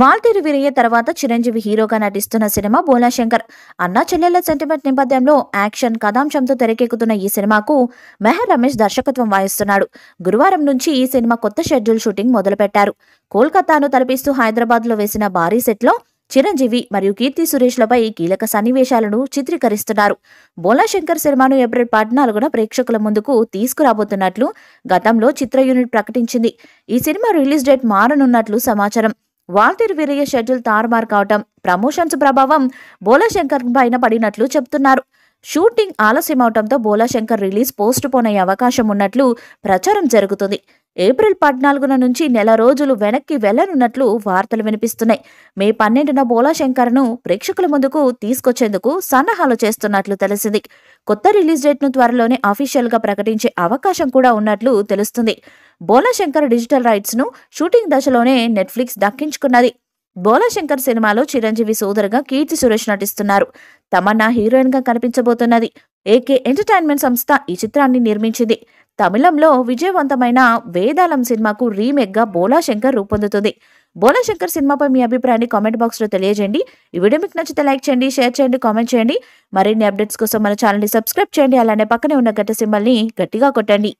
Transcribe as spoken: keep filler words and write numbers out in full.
వాల్తేరు వీరయ్య తర్వాత చిరంజీవి హీరోగా నటిస్తున్న సినిమా బోలా శంకర్ అన్నా చెల్లెల సెంటిమెంట్ నిబంధంలో యాక్షన్ కథాంశంతో తెరకెక్కుతున్న ఈ సినిమాకు మెహర్ రమేష్ దర్శకత్వం వహిస్తున్నాడు. గురువారం నుంచి ఈ సినిమా కొత్త షెడ్యూల్ షూటింగ్ మొదలుపెట్టారు. కోల్కతాను తలపిస్తూ హైదరాబాద్లో వేసిన భారీ సెట్లో చిరంజీవి మరియు కీర్తి సురేష్లపై కీలక సన్నివేశాలను చిత్రీకరిస్తున్నారు. బోలా శంకర్ సినిమాను ఏప్రిల్ పద్నాలుగున ప్రేక్షకుల ముందుకు తీసుకురాబోతున్నట్లు గతంలో చిత్ర యూనిట్ ప్రకటించింది. ఈ సినిమా రిలీజ్ డేట్ మారనున్నట్లు సమాచారం. వాల్తేరు వీరయ్య షెడ్యూల్ తారుమారు కావటం, ప్రమోషన్స్ ప్రభావం బోలా శంకర్ పైన పడినట్లు చెబుతున్నారు. షూటింగ్ ఆలస్యం అవటంతో Bhola Shankar release postpone అయ్యే అవకాశం ఉన్నట్లు ప్రచారం జరుగుతుంది. ఏప్రిల్ పద్నాలుగున నుంచి నెల రోజులు వెనక్కి వెళ్లనున్నట్లు వార్తలు వినిపిస్తున్నాయి. మే పన్నెండున బోలా శంకర్ను ప్రేక్షకుల ముందుకు తీసుకొచ్చేందుకు సన్నాహాలు చేస్తున్నట్లు తెలిసింది. కొత్త రిలీజ్ డేట్ను త్వరలోనే అఫీషియల్గా ప్రకటించే అవకాశం కూడా ఉన్నట్లు తెలుస్తుంది. బోలా శంకర్ డిజిటల్ రైట్స్ను షూటింగ్ దశలోనే నెట్ఫ్లిక్స్ దక్కించుకున్నది. బోలా శంకర్ సినిమాలో చిరంజీవి సోదరుగా కీర్తి సురేష్ నటిస్తున్నారు. తమన్నా హీరోయిన్ గా కనిపించబోతున్నది. ఏకే ఎంటర్టైన్మెంట్ సంస్థ ఈ చిత్రాన్ని నిర్మించింది. తమిళంలో విజయవంతమైన వేదాళం సినిమాకు రీమేక్ గా బోలా శంకర్ రూపొందుతుంది. బోలా శంకర్ సినిమాపై మీ అభిప్రాయాన్ని కామెంట్ బాక్స్ లో తెలియజేయండి. ఈ వీడియో మీకు నచ్చితే లైక్ చేయండి, షేర్ చేయండి, కామెంట్ చేయండి. మరిన్ని అప్డేట్స్ కోసం మన ఛానల్ ని సబ్స్క్రైబ్ చేయండి. అలానే పక్కనే ఉన్న గట్ట సింబల్ ని గట్టిగా కొట్టండి.